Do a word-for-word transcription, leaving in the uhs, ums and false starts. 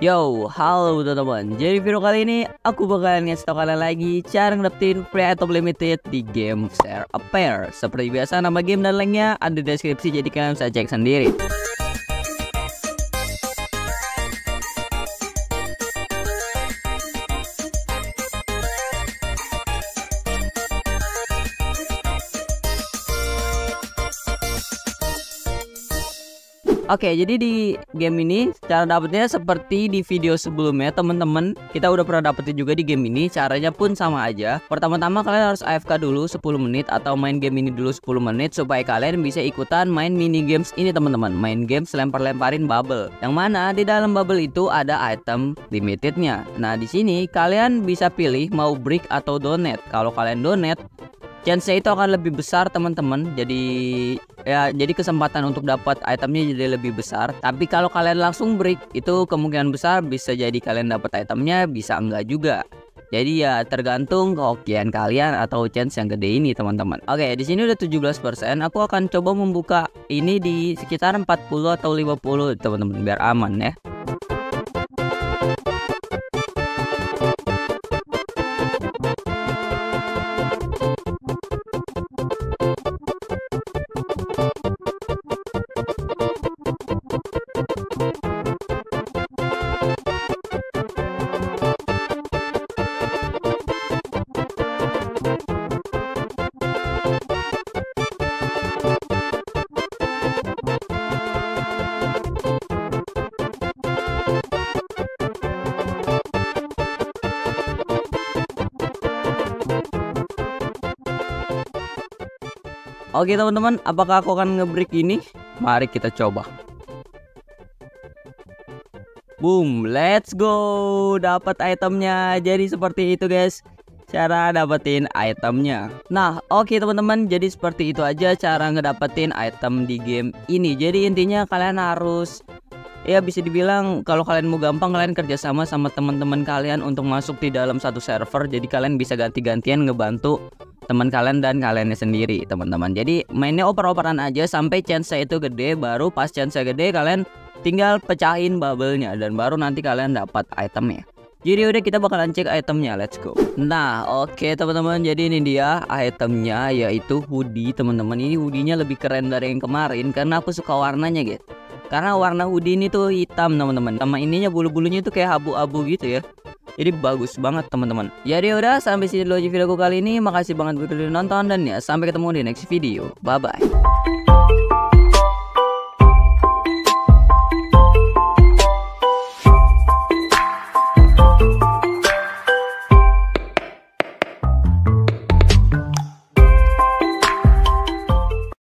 Yo, halo teman-teman. Jadi video kali ini aku bakalan ngasih tau kalian lagi cara ngedapetin free item limited di game Share A Pair. Seperti biasa, nama game dan linknya ada di deskripsi, jadi kalian bisa cek sendiri. Oke, jadi di game ini cara dapetnya seperti di video sebelumnya teman-teman. Kita udah pernah dapetin juga di game ini, caranya pun sama aja. Pertama-tama kalian harus A F K dulu sepuluh menit atau main game ini dulu sepuluh menit supaya kalian bisa ikutan main mini games ini teman-teman. Main games lempar-lemparin bubble, yang mana di dalam bubble itu ada item limitednya. Nah, di sini kalian bisa pilih mau break atau donate. Kalau kalian donate, chance itu akan lebih besar teman-teman. Jadi ya, jadi kesempatan untuk dapat itemnya jadi lebih besar. Tapi kalau kalian langsung break, itu kemungkinan besar bisa jadi kalian dapat itemnya, bisa enggak juga. Jadi ya tergantung kehokian kalian atau chance yang gede ini teman-teman. Oke, di sini udah tujuh belas persen. Aku akan coba membuka ini di sekitar empat puluh atau lima puluh teman-teman biar aman ya. Oke teman-teman, apakah aku akan nge-break ini? Mari kita coba. Boom, let's go. Dapat itemnya. Jadi seperti itu guys, cara dapetin itemnya. Nah, oke teman-teman, jadi seperti itu aja cara ngedapetin item di game ini. Jadi intinya kalian harus, ya bisa dibilang kalau kalian mau gampang, kalian kerjasama sama teman-teman kalian untuk masuk di dalam satu server. Jadi kalian bisa ganti-gantian ngebantu teman kalian dan kaliannya sendiri teman-teman. Jadi mainnya oper-operan aja sampai chance itu gede. Baru pas chance gede kalian tinggal pecahin bubble-nya, dan baru nanti kalian dapat itemnya. Jadi udah, kita bakalan cek itemnya, let's go. Nah, oke okay, teman-teman, jadi ini dia itemnya, yaitu hoodie teman-teman. Ini hoodie-nya lebih keren dari yang kemarin karena aku suka warnanya gitu. Karena warna hoodie ini tuh hitam teman-teman, sama ininya bulu-bulunya itu kayak abu-abu gitu ya. Jadi bagus banget teman-teman. Jadi udah, sampai sini dulu aja videoku kali ini. Makasih banget buat udah nonton, dan ya sampai ketemu di next video. Bye bye.